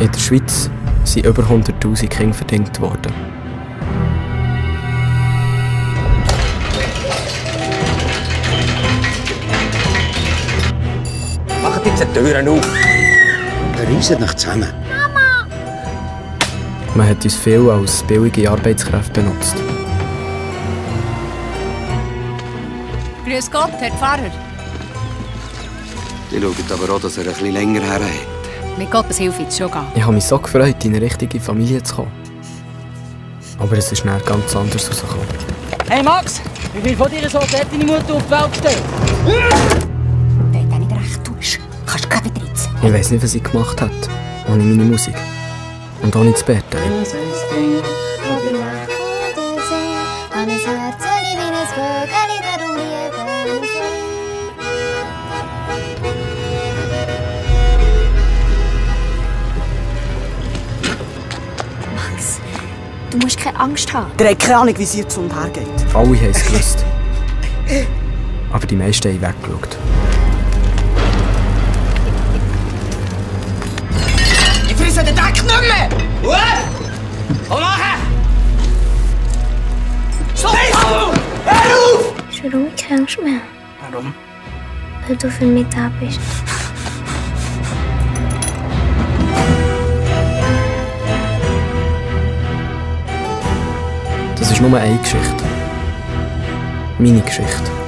In der Schweiz sind über 100'000 Kinder verdingt worden. Macht jetzt die Türen auf! Wir reisen nicht zusammen. Mama! Man hat uns viel als billige Arbeitskräfte benutzt. Grüß Gott, Herr Pfarrer. Die schauen aber auch, dass er etwas länger her hat. Mit Gottes Hilfe wird es schon gehen. Ich habe mich so gefreut, in eine richtige Familie zu kommen. Aber es ist nicht ganz anders rausgekommen. Hey Max, wie viel von dir so hat deine Mutter auf die Welt gestellt? Wenn du nicht recht tust, kannst du gleich wieder rein. Ich weiss nicht, was ich gemacht habe. Ohne meine Musik. Und ohne das Bärtchen. Du musst keine Angst haben. Der hat keine Ahnung, wie es hier zum Haar geht. Alle haben es gewusst. Aber die meisten haben weggeschaut. Ich frisse den Dreck nicht mehr! Uah! Komm nachher! Stopp! Hör auf! Hast du ruhig keine Angst mehr? Warum? Weil du für mich da bist. Das ist nur eine Geschichte. Meine Geschichte.